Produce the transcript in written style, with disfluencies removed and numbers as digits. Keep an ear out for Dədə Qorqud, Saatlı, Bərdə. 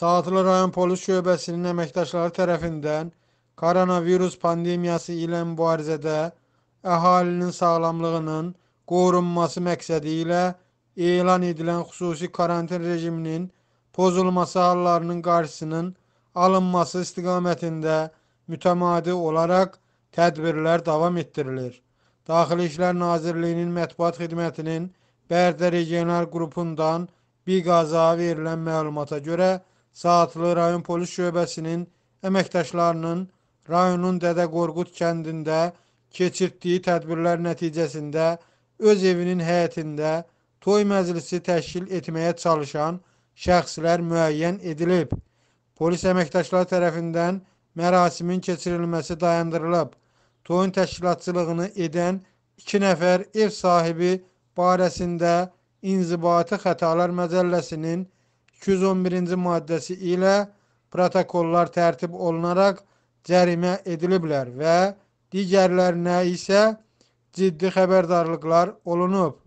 Saatlı rayon polis şöbəsinin əməkdaşları tərəfindən koronavirus pandemiyası ilə mübarizədə əhalinin sağlamlığının qorunması məqsədi ilə elan edilən xüsusi karantin rejiminin pozulması hallarının qarşısının alınması istiqamətində mütəmadi olaraq tədbirlər davam etdirilir. Daxili İşlər Nazirliyinin Mətbuat Xidmətinin Bərdə Regional Qrupundan biqaza verilən məlumata görə Saatlı rayon polis şöbəsinin əməkdaşlarının rayonun Dədə Qorqud kəndində keçirtdiyi tədbirlər nəticəsində öz evinin həyətində toy məclisi təşkil etməyə çalışan şəxslər müəyyən edilib. Polis əməkdaşları tərəfindən mərasimin keçirilməsi dayandırılıb. Toyun təşkilatçılığını edən 2 nəfər ev sahibi barəsində İnzibati Xətalar Məcəlləsinin 211-ci maddəsi ilə protokollar tərtib olunaraq cərimə ediliblər və digərlərinə isə ciddi xəbərdarlıqlar olunub.